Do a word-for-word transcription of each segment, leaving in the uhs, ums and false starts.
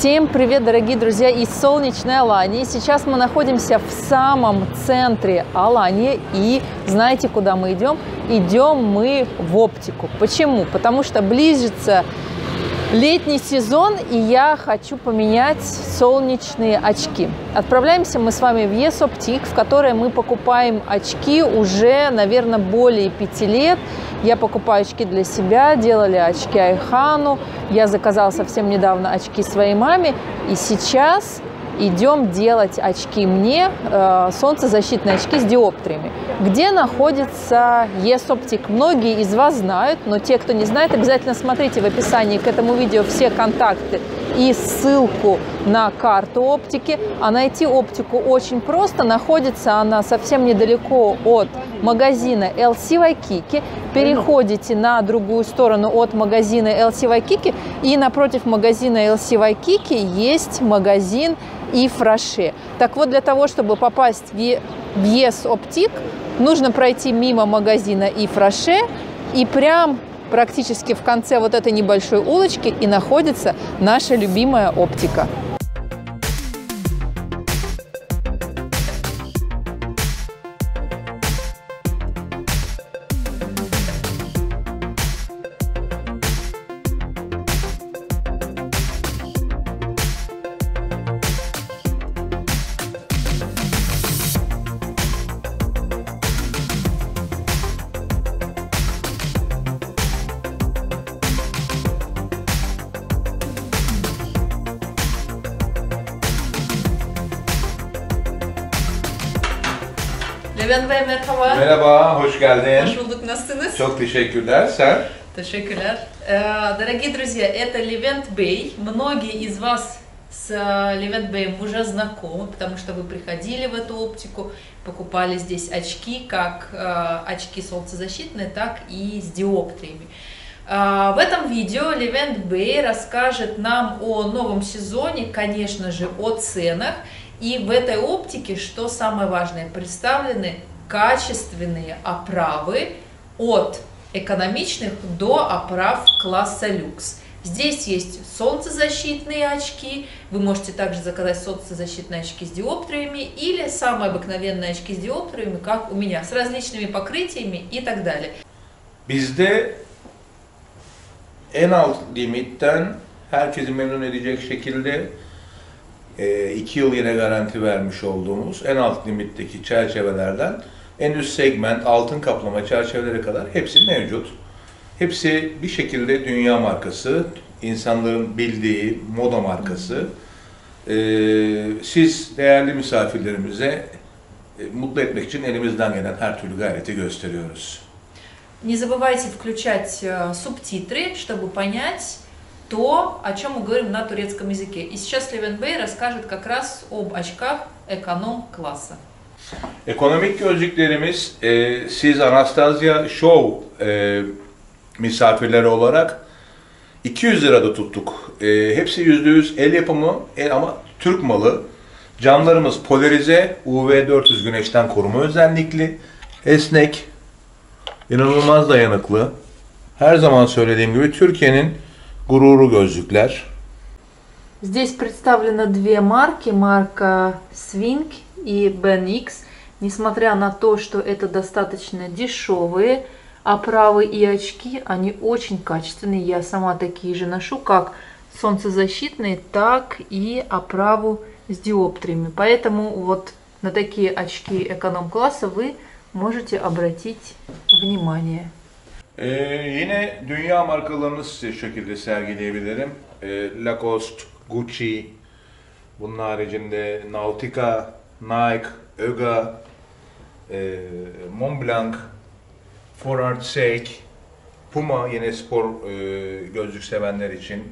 Всем привет, дорогие друзья из солнечной Алании. Сейчас мы находимся в самом центре Алании, и знаете, куда мы идем? Идем мы в оптику. Почему? Потому что близится летний сезон, и я хочу поменять солнечные очки. Отправляемся мы с вами в Yes Optik, в которой мы покупаем очки уже, наверное, более пяти лет. Я покупаю очки для себя, делали очки Айхану, я заказала совсем недавно очки своей маме, и сейчас идем делать очки мне, э, солнцезащитные очки с диоптриями. Где находится Yes Optik? Многие из вас знают, но те, кто не знает, обязательно смотрите в описании к этому видео все контакты и ссылку на карту оптики. А найти оптику очень просто. Находится она совсем недалеко от магазина эл си Waikiki. Переходите на другую сторону от магазина эл си Waikiki, и напротив магазина эл си Waikiki есть магазин и Фраше. Так вот, для того, чтобы попасть в Yes Optik, нужно пройти мимо магазина и Фраше, и прям практически в конце вот этой небольшой улочки и находится наша любимая оптика. Levent Bey merhaba. Merhaba, hoş geldin. Hoş bulduk, nasılsınız? Çok teşekkürler, sen? Teşekkürler. Дорогие друзья, это Levent Bay. Многие из вас с Levent Bay уже знакомы, потому что вы приходили в эту оптику, покупали здесь очки, как очки солнцезащитные, так и с диоптриями. В этом видео Levent Bay расскажет нам о новом сезоне, конечно же, о ценах. И в этой оптике, что самое важное, представлены качественные оправы от экономичных до оправ класса люкс. Здесь есть солнцезащитные очки, вы можете также заказать солнцезащитные очки с диоптриями или самые обыкновенные очки с диоптриями, как у меня, с различными покрытиями и так далее. Bizde en alt limitten herkesi memnun edecek şekilde iki yıl yine garanti vermiş olduğumuz en alt limitteki çerçevelerden en üst segment altın kaplama çerçevelere kadar hepsi mevcut. Hepsi bir şekilde dünya markası, insanların bildiği moda markası. Siz değerli misafirlerimize mutlu etmek için elimizden gelen her türlü gayreti gösteriyoruz. Не забывайте включать субтитры, чтобы понять то, о чем мы говорим на турецком языке. И сейчас Levent Bey расскажет как раз об очках эконом-класса. Ekonomik gözlüklerimiz e, siz Anastasia Show e, misafirleri olarak iki yüz lirada tuttuk. E, hepsi yüzde yüz el yapımı el ama Türk malı. Camlarımız polarize, U V dört yüz güneşten koruma özellikli, esnek, inanılmaz dayanıklı. Her zaman söylediğim gibi Türkiye'nin gururu gözlükler. Здесь представлено две марки, марка Swing и Ben-X. Несмотря на то, что это достаточно дешевые оправы и очки, они очень качественные. Я сама такие же ношу, как солнцезащитные, так и оправу с диоптриями. Поэтому вот на такие очки эконом-класса вы можете обратить внимание. Ee, yine dünya markalarını size şekilde sergileyebilirim. Ee, Lacoste, Gucci, bunun haricinde Nautica, Nike, Oga, e, Mont Blanc, For Art's sake, Puma yine spor e, gözlük sevenler için.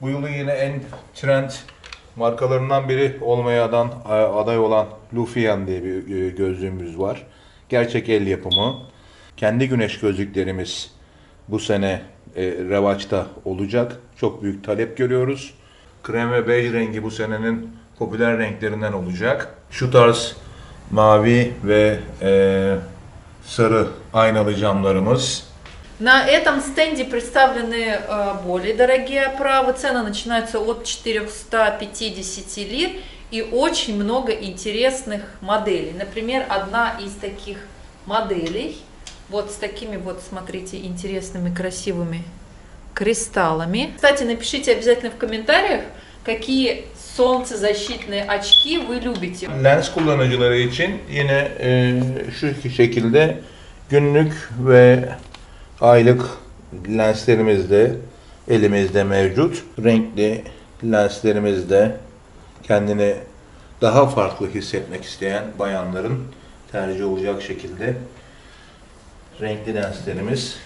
Bu yılı yine en trend markalarından biri olmaya aday olan Lufian diye bir gözlüğümüz var. Gerçek el yapımı. Kendi güneş gözlüklerimiz bu sene e, revaçta olacak. Çok büyük talep görüyoruz. Krem ve bej rengi bu senenin popüler renklerinden olacak. Şu tarz mavi ve e, sarı aynalı camlarımız. На этом стенде представлены более дорогие оправы. Цены начинаются от четырёхсот пятидесяти лир и очень много интересных моделей. Например, одна из таких моделей, вот с такими вот, смотрите, интересными, красивыми кристаллами. Кстати, напишите обязательно в комментариях, какие солнцезащитные очки вы любите. Lens kullanıcıları için yine e, şu iki şekilde günlük ve aylık lenslerimiz de elimizde mevcut. Renkli lenslerimiz de kendini daha farklı hissetmek isteyen bayanların tercih olacak şekilde renkli lenslerimiz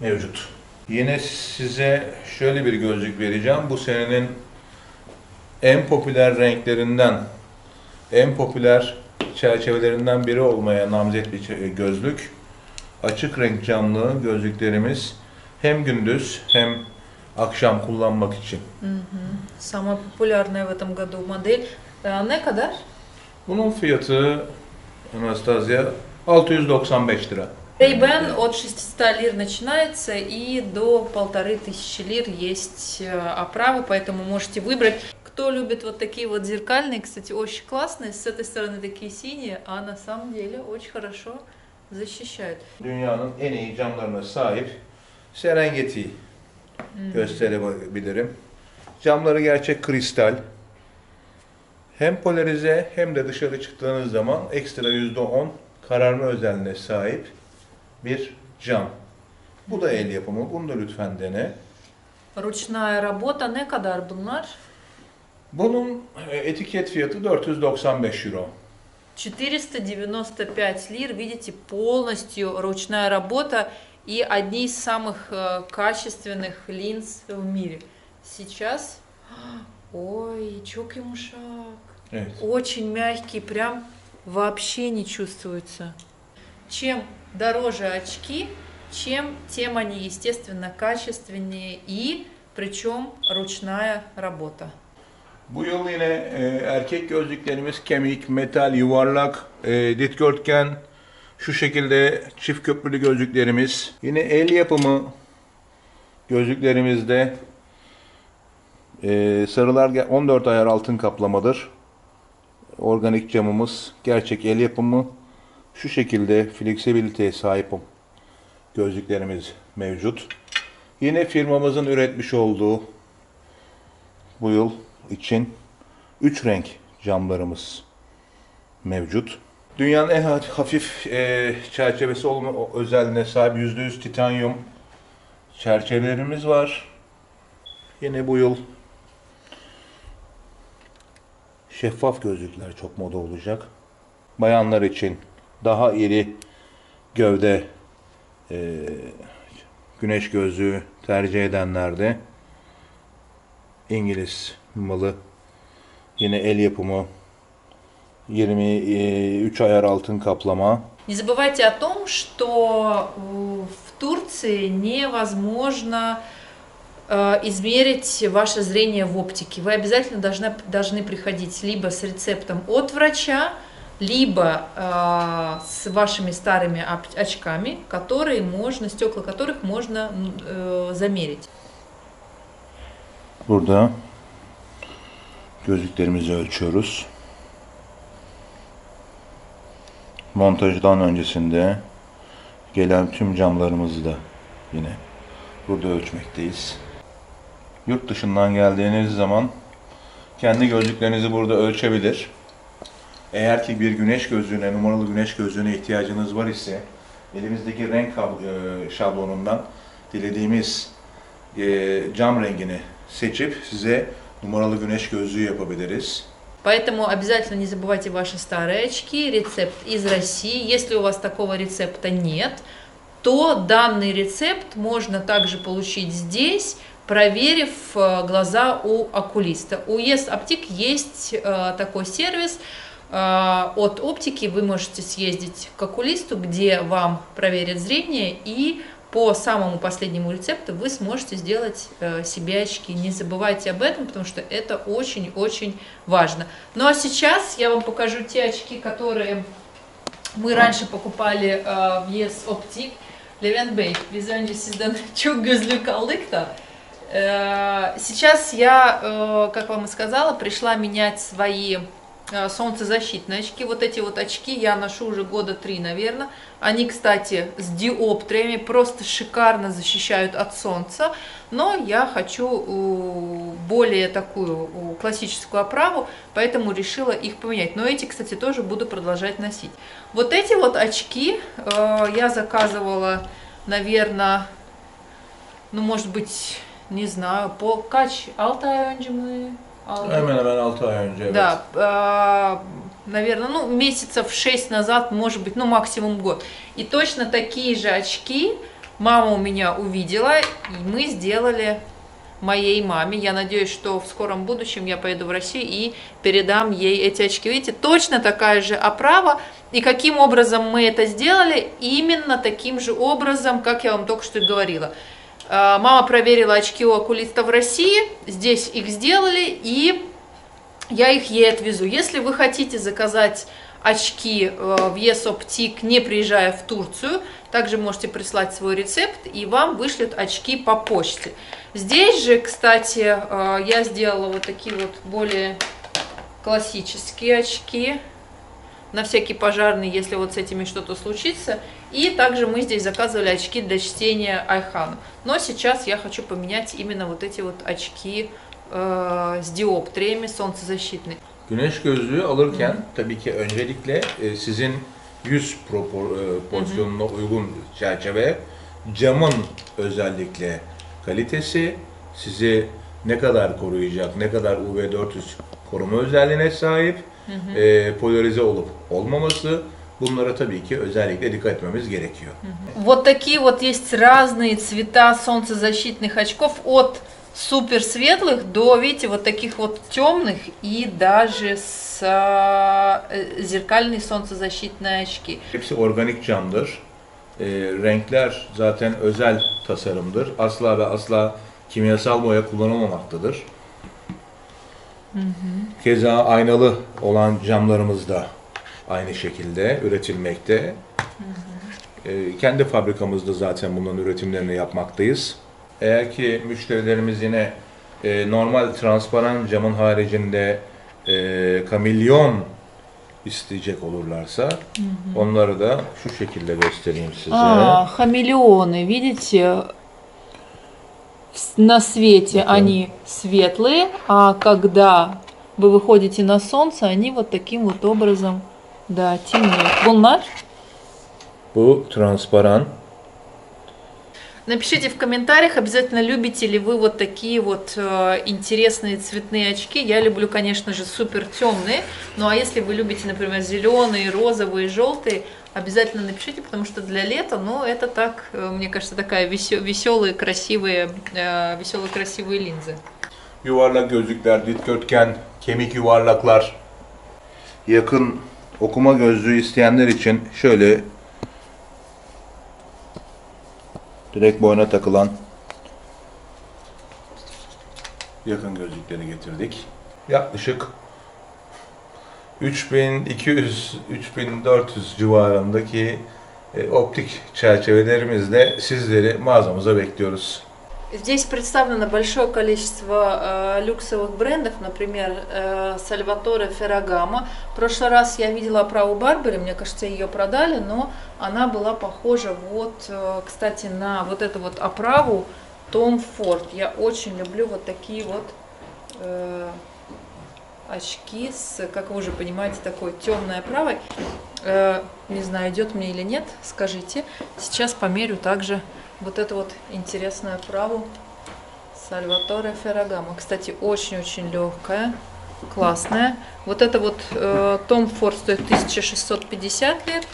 mevcut. Yine size şöyle bir gözlük vereceğim. Bu senenin en popüler renklerinden, en popüler çerçevelerinden biri olmaya namzet bir gözlük. Açık renk camlı gözlüklerimiz hem gündüz hem akşam kullanmak için. Самая популярная в этом году модель. Ne kadar? Bunun fiyatı Anastasia altı yüz doksan beş lira. Ray-Ban от шестисот лир начинается и до полторы тысячи лир есть оправы, поэтому можете выбрать. Кто любит вот такие вот зеркальные, кстати, очень классные. С этой стороны такие синие, а на самом деле очень хорошо защищают. Dünyanın en iyi camlarına sahip Serengeti gösterebilirim. Camları gerçek kristal. Hem polarize hem de dışarı çıktığınız zaman ekstra yüzde on kararma özelliğine sahip bir cam. Bu da el yapımı. Bunu da lütfen dene. Ручная работа. Ne kadar bunlar? Bunun etiket fiyatı dört yüz doksan beş euro. четыреста девяносто пять лир. Видите, полностью ручная работа и одни из самых качественных линз в мире. Сейчас... Ой, чокий мушак. Очень мягкий, прям вообще не чувствуется. Чем дороже очки, чем, тем они, естественно, качественнее и причем ручная работа. Bu yıl yine e, erkek gözlüklerimiz kemik, metal, yuvarlak, e, dikdörtgen, şu şekilde çift köprülü gözlüklerimiz. Yine el yapımı gözlüklerimizde e, sarılar on dört ayar altın kaplamadır. Organik camımız, gerçek el yapımı, şu şekilde fleksibiliteye sahip gözlüklerimiz mevcut. Yine firmamızın üretmiş olduğu bu yıl için üç renk camlarımız mevcut. Dünyanın en hafif e, çerçevesi olma özelliğine sahip yüzde yüz titanyum çerçevelerimiz var. Yine bu yıl şeffaf gözlükler çok moda olacak. Bayanlar için daha iri gövde e, güneş gözlüğü tercih edenler de İngiliz malı, yine el yapımı, yirmi üç ayar altın kaplama. Не забывайте о том, что в Турции невозможно измерить ваше зрение в оптике. Вы обязательно должны, должны приходить либо с рецептом от врача, либо с вашими старыми очками, которые можно, стекла которых можно замерить. Burada gözlüklerimizi ölçüyoruz. Montajdan öncesinde gelen tüm camlarımızı da yine burada ölçmekteyiz. Yurt dışından geldiğiniz zaman kendi gözlüklerinizi burada ölçebilir. Eğer ki bir güneş gözlüğüne, numaralı güneş gözlüğüne ihtiyacınız var ise elimizdeki renk şablonundan dilediğimiz cam rengini seçip size numaralı güneş gözlüğü yapabiliriz. Поэтому обязательно не забывайте ваши старые очки, рецепт из России. Если у вас такого рецепта нет, то данный рецепт можно также получить здесь, проверив глаза у окулиста. У Yes Optik есть такой сервис. От оптики вы можете съездить к окулисту, где вам проверят зрение и по самому последнему рецепту вы сможете сделать себе очки. Не забывайте об этом, потому что это очень-очень важно. Ну а сейчас я вам покажу те очки, которые мы раньше покупали в Yes Optik. Левент Бэй, biz önce sizden çok gözlük aldık da. Сейчас я, как вам и сказала, пришла менять свои солнцезащитные очки. Вот эти вот очки я ношу уже года три, наверное. Они, кстати, с диоптриями, просто шикарно защищают от солнца. Но я хочу более такую классическую оправу, поэтому решила их поменять. Но эти, кстати, тоже буду продолжать носить. Вот эти вот очки я заказывала, наверное, ну, может быть... Ne знаю, по kaç, altı ay önce mi? altı. Hemen hemen altı ay önce, evet. Да, э, наверное, ну, месяцев шесть назад, может быть, ну, максимум год. И точно такие же очки мама у меня увидела, и мы сделали моей маме. Я надеюсь, что в скором будущем я поеду в Россию и передам ей эти очки. Видите, точно такая же оправа. И каким образом мы это сделали? Именно таким же образом, как я вам только что и говорила. Мама проверила очки у окулиста в России, здесь их сделали, и я их ей отвезу. Если вы хотите заказать очки в Yes Optik, не приезжая в Турцию, также можете прислать свой рецепт, и вам вышлют очки по почте. Здесь же, кстати, я сделала вот такие вот более классические очки, на всякий пожарный, если вот с этими что-то случится. И также мы здесь заказывали очки для чтения Айхану. Но сейчас я хочу поменять именно вот эти вот очки э, с диоптриями солнцезащитные. Güneş gözlüğü alırken hmm. tabii ki öncelikle sizin yüz proporsiyonuna hmm. uygun çerçeve, camın özellikle kalitesi, sizi ne kadar koruyacak, ne kadar U V dört yüz koruma özelliğine sahip, Hı hı. E, polarize olup olmaması, bunlara tabii ki özellikle dikkat etmemiz gerekiyor. Вот такие вот есть разные цвета солнцезащитных очков от супер светлых до, видите, вот таких вот темных и даже с зеркальные солнцезащитные очки. Hepsi organik camdır. E, renkler zaten özel tasarımdır. Asla ve asla kimyasal boya kullanılmamaktadır. Hı hı. Keza aynalı olan camlarımız da aynı şekilde üretilmekte. Hı hı. E, kendi fabrikamızda zaten bunların üretimlerini yapmaktayız. Eğer ki müşterilerimiz yine e, normal transparan camın haricinde e, kamilyon isteyecek olurlarsa, hı hı. onları da şu şekilde göstereyim size. Aa, хамелеоны, видите? На свете они светлые, а когда вы выходите на солнце, они вот таким вот образом, да, темнеют. Bunlar? Bu transparan. Напишите в комментариях, обязательно любите ли вы вот такие вот э, интересные цветные очки. Я люблю, конечно же, супер темные. Ну а если вы любите, например, зеленые, розовые, желтые, обязательно напишите, потому что для лета, ну это так, мне кажется, такая веселые, красивые, э, веселые, красивые линзы. Yuvarlak gözlükler, dikdörtgen, kemik yuvarlaklar. Yakın okuma gözlüğü isteyenler için şöyle direkt boyuna takılan yakın gözlükleri getirdik. Yaklaşık üç bin iki yüz üç bin dört yüz civarındaki e, optik çerçevelerimizle sizleri mağazamıza bekliyoruz. Здесь представлено большое количество э, люксовых брендов, например, э, Salvatore Ferragamo. В прошлый раз я видела оправу Барбери, мне кажется, ее продали, но она была похожа вот, э, кстати, на вот эту вот оправу Tom Ford. Я очень люблю вот такие вот э, очки с, как вы уже понимаете, такой темной оправой. Э, не знаю, идет мне или нет, скажите. Сейчас померю также вот это вот интересное оправу Сальваторе Феррагамо. Кстати, очень-очень легкая, классная. Вот это вот э, Том Форд стоит тысяча шестьсот пятьдесят лет,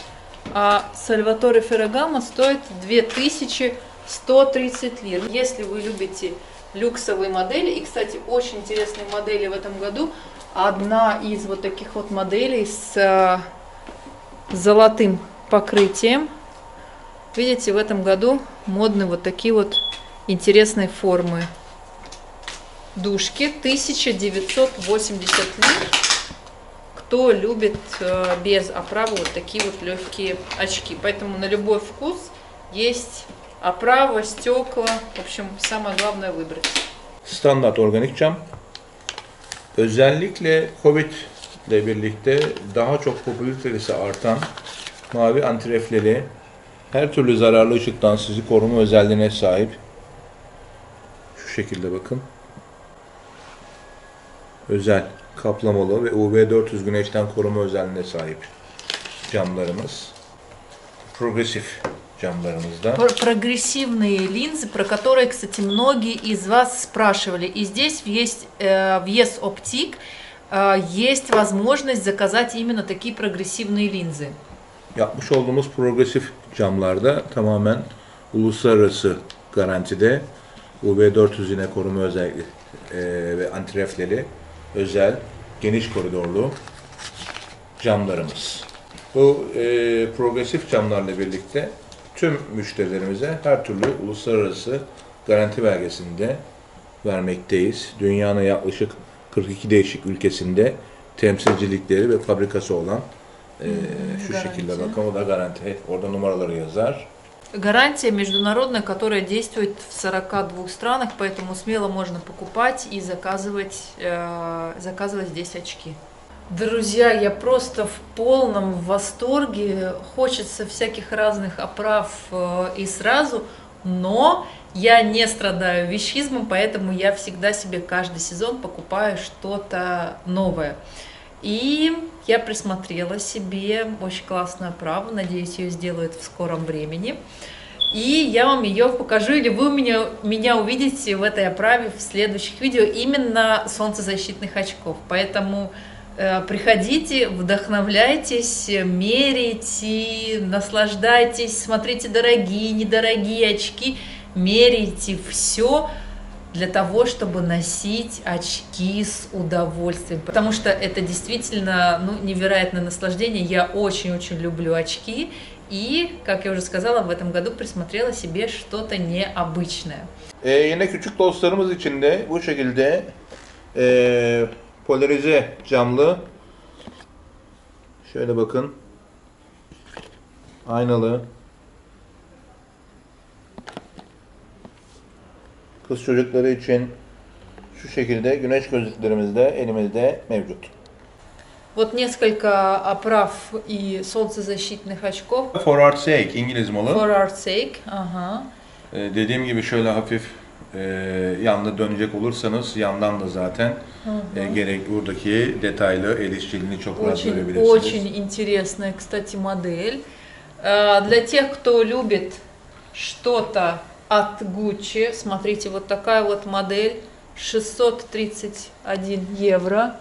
а Сальваторе Феррагамо стоит две тысячи сто тридцать лир. Если вы любите люксовые модели, и, кстати, очень интересные модели в этом году, одна из вот таких вот моделей с э, золотым покрытием. Видите, в этом году модны вот такие вот интересные формы душки. тысяча девятьсот восемьдесят лир. Кто любит без оправы вот такие вот легкие очки. Поэтому на любой вкус есть оправа, стекла. В общем, самое главное выбрать. Standart organik cam. Özellikle Covid ile birlikte daha çok popülaritesi artan mavi antirefleli, her türlü zararlı ışıktan sizi koruma özelliğine sahip. Şu şekilde bakın. Özel kaplamalı ve U V dört yüz güneşten koruma özelliğine sahip camlarımız. Progresif camlarımızda. Прогрессивные линзы, про которые, кстати, многие из вас спрашивали. И здесь есть в Yes Optik есть возможность заказать именно такие прогрессивные линзы. Yapmış olduğumuz progresif camlarda tamamen uluslararası garantide U V dört yüz yine koruma özelliği ve antirefleli özel geniş koridorlu camlarımız. Bu e, progresif camlarla birlikte tüm müşterilerimize her türlü uluslararası garanti belgesini de vermekteyiz. Dünyanın yaklaşık kırk iki değişik ülkesinde temsilcilikleri ve fabrikası olan e, şu garanti. Şekilde bakın, o da garanti. Orada numaraları yazar. Гарантия международная, которая действует в сорока двух странах, поэтому смело можно покупать и заказывать, э, заказывать здесь очки. Друзья, я просто в полном восторге, хочется всяких разных оправ э, и сразу, но я не страдаю вещизмом, поэтому я всегда себе каждый сезон покупаю что-то новое. И я присмотрела себе очень классную оправу, надеюсь, ее сделают в скором времени. И я вам ее покажу, или вы меня, меня увидите в этой оправе в следующих видео, именно солнцезащитных очков. Поэтому э, приходите, вдохновляйтесь, меряйте, наслаждайтесь, смотрите дорогие, недорогие очки, меряйте все. Для того, чтобы носить очки с удовольствием. Потому что это действительно ну, невероятное наслаждение. Я очень-очень люблю очки. И, как я уже сказала, в этом году присмотрела себе что-то необычное. Ee, yine küçük dostlarımız için de bu şekilde e, polarize camlı, şöyle bakın, aynalı. Kız çocukları için şu şekilde güneş gözlüklerimiz de elimizde mevcut. Вот несколько оправ и солнцезащитных очков. For Art's sake, İngiliz malı. For Art's sake, aha. Ee, dediğim gibi şöyle hafif e, yanlı dönecek olursanız yandan da zaten e, gerek buradaki detaylı el işçiliğini çok rahat görebilirsiniz. Очень интересная, кстати, модель. Для тех, кто любит что-то от Gucci, смотрите, вот такая вот модель, шестьсот тридцать один евро.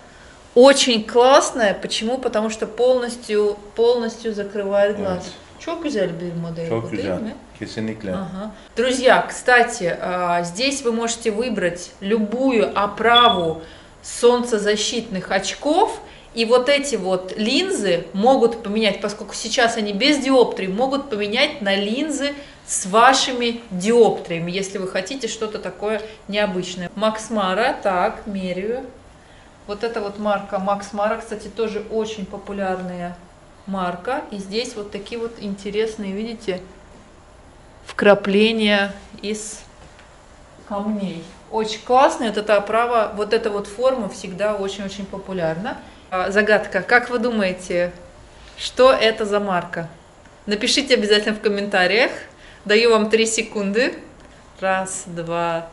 Очень классная, почему? Потому что полностью, полностью закрывает глаз. Evet. Çok güzel bir модель. Çok güzel, kesinlikle. Ага. Друзья, кстати, здесь вы можете выбрать любую оправу солнцезащитных очков. И вот эти вот линзы могут поменять, поскольку сейчас они без диоптрии, могут поменять на линзы с вашими диоптриями, если вы хотите что-то такое необычное. Max Mara, так, меряю. Вот эта вот марка Max Mara, кстати, тоже очень популярная марка. И здесь вот такие вот интересные, видите, вкрапления из камней. Очень классные, вот эта оправа, вот эта вот форма всегда очень-очень популярна. Загадка. Как вы думаете, что это за марка? Напишите обязательно в комментариях. Даю вам три секунды. Раз, два,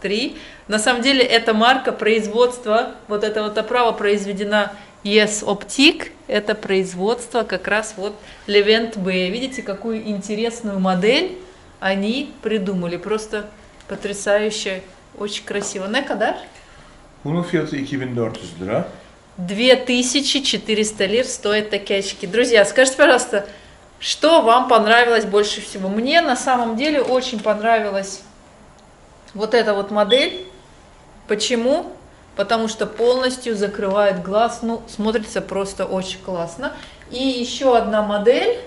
три. На самом деле, эта марка производства, вот эта вот оправа произведена Yes Optik. Это производство как раз вот Levent Bay. Видите, какую интересную модель они придумали. Просто потрясающе, очень красиво. На кадар? Bunun fiyatı iki bin dört yüz lira. две тысячи четыреста лир стоят такие очки. Друзья, скажите, пожалуйста, что вам понравилось больше всего? Мне на самом деле очень понравилась вот эта вот модель. Почему? Потому что полностью закрывает глаз. Ну, смотрится просто очень классно. И еще одна модель.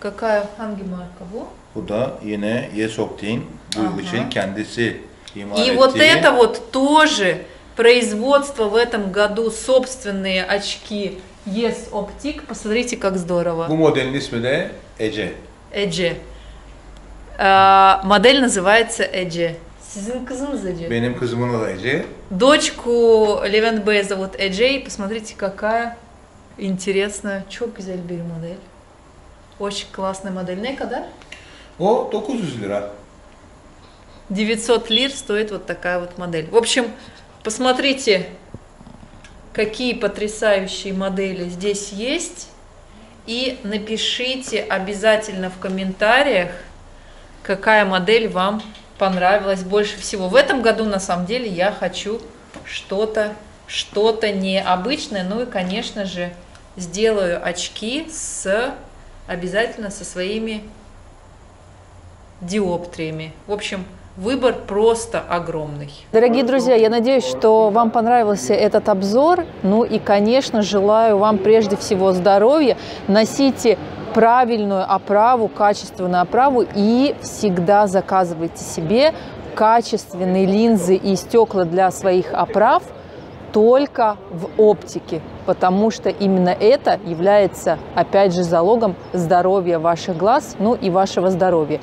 Какая? Hangi marka bu? Bu da yine Yes Optik'in bu için kendisi imal ettiği. И вот это вот тоже... Производство в этом году собственные очки Yes Optik. Посмотрите, как здорово. Bu modelin ismi de Ece. Ece. Модель называется Эджи. Sizin kızınız Эджи? Benim kızımın adı Эджи. Дочку Левент Бэя зовут Эджи. Посмотрите, какая интересная, çok güzel bir model. Очень классная модель. Ne kadar? O dokuz yüz lira. девятьсот лир стоит вот такая вот модель. В общем, посмотрите, какие потрясающие модели здесь есть. И напишите обязательно в комментариях, какая модель вам понравилась больше всего. В этом году, на самом деле, я хочу что-то, что-то необычное. Ну и, конечно же, сделаю очки с, обязательно со своими диоптриями. В общем, выбор просто огромный. Дорогие друзья, я надеюсь, что вам понравился этот обзор. Ну и, конечно, желаю вам прежде всего здоровья. Носите правильную оправу, качественную оправу и всегда заказывайте себе качественные линзы и стекла для своих оправ только в оптике, потому что именно это является, опять же, залогом здоровья ваших глаз, ну и вашего здоровья.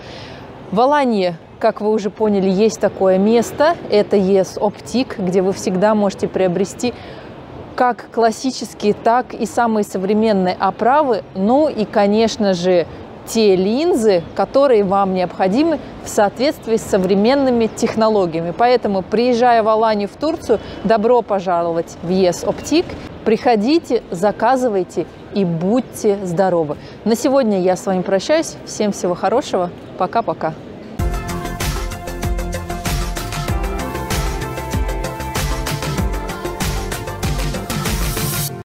В Алании, как вы уже поняли, есть такое место, это Yes Optik, где вы всегда можете приобрести как классические, так и самые современные оправы, ну и, конечно же, те линзы, которые вам необходимы в соответствии с современными технологиями. Поэтому, приезжая в Аланию, в Турцию, добро пожаловать в Yes Optik. Приходите, заказывайте и будьте здоровы. На сегодня я с вами прощаюсь. Всем всего хорошего. Пока-пока.